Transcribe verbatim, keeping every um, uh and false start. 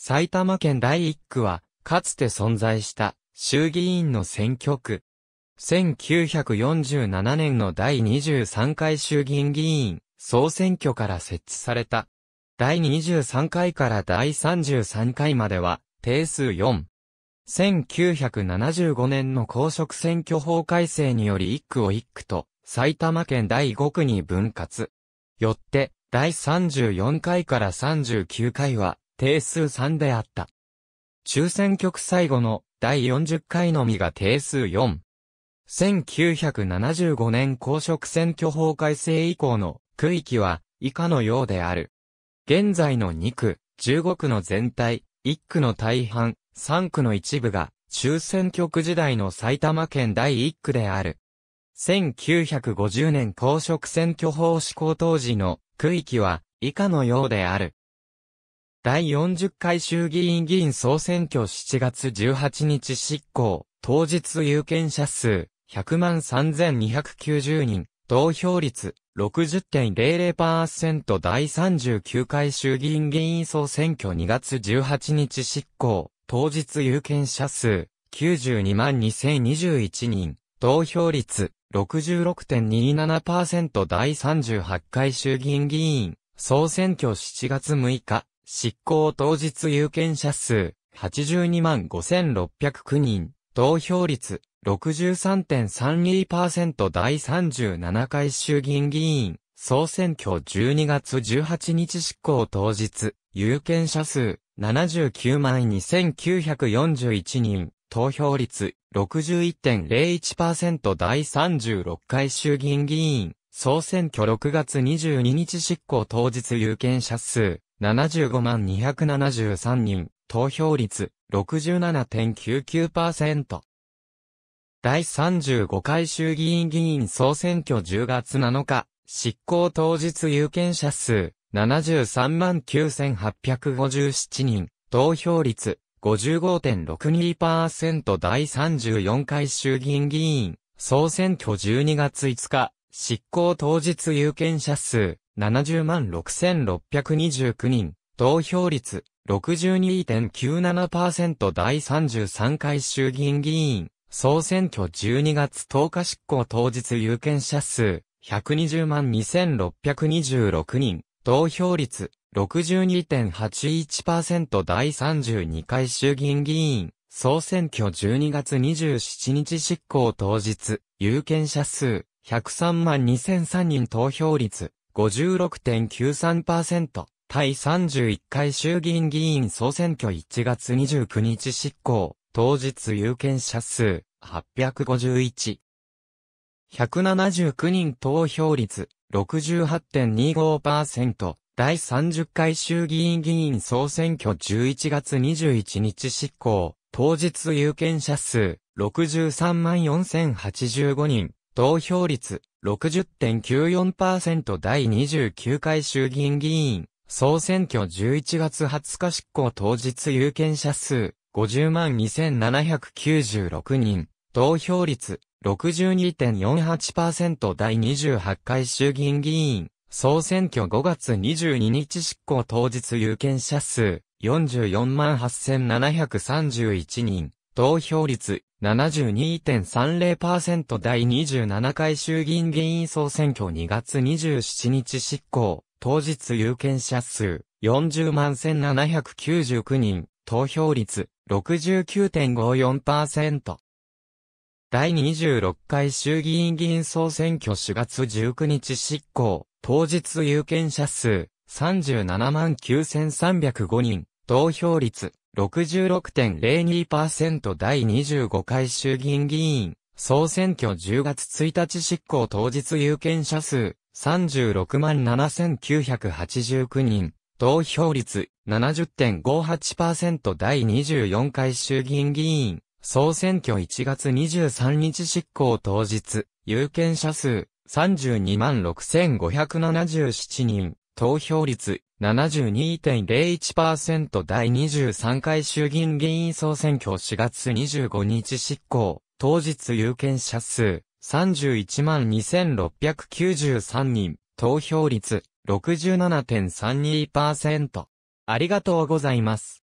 埼玉県だいいっ区は、かつて存在した衆議院の選挙区。せんきゅうひゃくよんじゅうななねんのだいにじゅうさんかい衆議院議員総選挙から設置された。だいにじゅうさんかいからだいさんじゅうさんかいまでは、定数よん。せんきゅうひゃくななじゅうごねんの公職選挙法改正によりいっ区をいっ区と埼玉県だいご区に分割。よって、だいさんじゅうよんかいからさんじゅうきゅうかいは定数さんであった。中選挙区最後のだいよんじゅっかいのみが定数よん。せんきゅうひゃくななじゅうごねん公職選挙法改正以降の区域は以下のようである。現在のに区、じゅうご区の全体、いっ区の大半、さん区の一部が中選挙区時代の埼玉県だいいっ区である。せんきゅうひゃくごじゅうねん公職選挙法施行当時の区域は以下のようである。だいよんじゅっかい衆議院議員総選挙しちがつじゅうはちにち執行、当日有権者数ひゃくまんさんぜんにひゃくきゅうじゅうにん、投票率 ろくじゅってんぜろぜろパーセント だいさんじゅうきゅうかい衆議院議員総選挙にがつじゅうはちにち執行。当日有権者数、きゅうじゅうにまんにせんにじゅういちにん、投票率、ろくじゅうろくてんにじゅうななパーセント だいさんじゅうはちかい衆議院議員、総選挙しちがつむいか、執行当日有権者数、はちじゅうにまんごせんろっぴゃくきゅうにん、投票率、ろくじゅうさんてんさんじゅうにパーセント だいさんじゅうななかい衆議院議員、総選挙じゅうにがつじゅうはちにち執行当日、有権者数、ななじゅうきゅうまんにせんきゅうひゃくよんじゅういちにん、投票率 ろくじゅういってんぜろいちパーセント だいさんじゅうろっかい衆議院議員、総選挙ろくがつにじゅうににち執行当日有権者数、ななじゅうごまんにひゃくななじゅうさんにん、投票率 ろくじゅうななてんきゅうきゅうパーセント。だいさんじゅうごかい衆議院議員総選挙じゅうがつなのか、執行当日有権者数、ななじゅうさんまんきゅうせんはっぴゃくごじゅうななにん、投票率 ごじゅうごてんろくにパーセント だいさんじゅうよんかい衆議院議員、総選挙じゅうにがついつか、執行当日有権者数、ななじゅうまんろくせんろっぴゃくにじゅうきゅうにん、投票率 ろくじゅうにてんきゅうななパーセント だいさんじゅうさんかい衆議院議員、総選挙じゅうにがつとおか執行当日有権者数、ひゃくにじゅうまんにせんろっぴゃくにじゅうろくにん、投票率 ろくじゅうにてんはちいちパーセント だいさんじゅうにかい衆議院議員、総選挙じゅうにがつにじゅうしちにち執行当日、有権者数ひゃくさんまんにせんさんにん投票率 ごじゅうろくてんきゅうさんパーセント、だいさんじゅういっかい衆議院議員総選挙いちがつにじゅうくにち執行、当日有権者数はっぴゃくごじゅういち。ひゃくななじゅうきゅうにん投票率 ろくじゅうはちてんにじゅうごパーセント だいさんじゅっかい衆議院議員総選挙じゅういちがつにじゅういちにち執行当日有権者数 ろくじゅうさんまんよんせんはちじゅうごにん投票率 ろくじゅってんきゅうよんパーセント だいにじゅうきゅうかい衆議院議員総選挙じゅういちがつはつか執行当日有権者数 ごじゅうまんにせんななひゃくきゅうじゅうろくにん投票率ろくじゅうにてんよんじゅうはちパーセント だいにじゅうはちかい衆議院議員、総選挙ごがつにじゅうににち執行当日有権者数、よんじゅうよんまんはっせんななひゃくさんじゅういちにん、投票率 ななじゅうにてんさんじゅうパーセント だいにじゅうななかい衆議院議員総選挙にがつにじゅうしちにち執行、当日有権者数、よんじゅうまんせんななひゃくきゅうじゅうきゅうにん、投票率 ろくじゅうきゅうてんごじゅうよんパーセント。だいにじゅうろっかい衆議院議員総選挙しがつじゅうくにち執行、当日有権者数、さんじゅうななまんきゅうせんさんびゃくごにん、投票率、ろくじゅうろくてんぜろにパーセント だいにじゅうごかい衆議院議員、総選挙じゅうがつついたち執行当日有権者数、さんじゅうろくまんななせんきゅうひゃくはちじゅうきゅうにん、投票率、ななじゅってんごじゅうはちパーセント だいにじゅうよんかい衆議院議員、総選挙いちがつにじゅうさんにち執行当日、有権者数、さんじゅうにまんろくせんごひゃくななじゅうななにん、投票率、ななじゅうにてんぜろいちパーセント だいにじゅうさんかい衆議院議員総選挙しがつにじゅうごにち執行、当日有権者数、さんじゅういちまんにせんろっぴゃくきゅうじゅうさんにん、投票率、ろくじゅうななてんさんじゅうにパーセント。ありがとうございます。